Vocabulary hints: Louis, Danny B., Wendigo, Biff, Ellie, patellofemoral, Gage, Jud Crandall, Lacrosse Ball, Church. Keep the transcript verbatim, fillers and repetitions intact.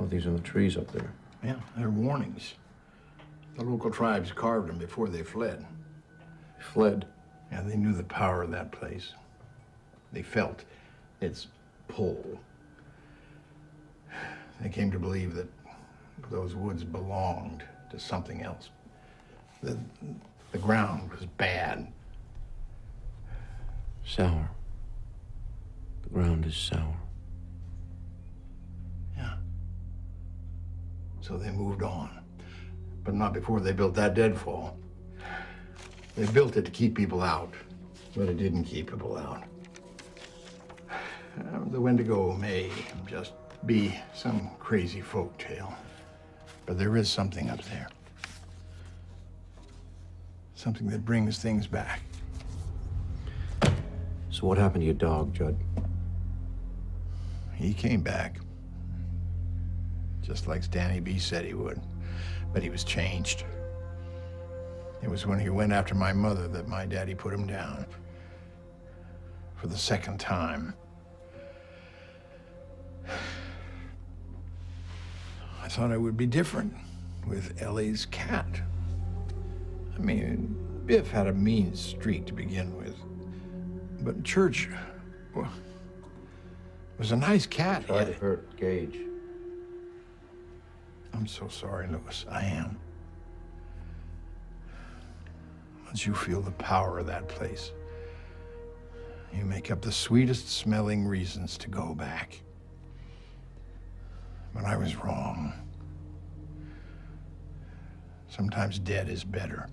Oh, these are the trees up there. Yeah, they're warnings. The local tribes carved them before they fled. Fled? Yeah, they knew the power of that place. They felt its pull. They came to believe that those woods belonged to something else. The, the ground was bad. Sour. The ground is sour. Yeah. So they moved on. But not before they built that deadfall. They built it to keep people out, but it didn't keep people out. Uh, the Wendigo may just be some crazy folk tale, but there is something up there. Something that brings things back. So what happened to your dog, Jud? He came back. Just like Danny B. said he would. But he was changed. It was when he went after my mother that my daddy put him down. For the second time. I thought I would be different with Ellie's cat. I mean, Biff had a mean streak to begin with. But Church, well, was a nice cat. Tried to hurt Gage. I'm so sorry, Louis. I am. Once you feel the power of that place, you make up the sweetest smelling reasons to go back. But I was wrong. Sometimes dead is better.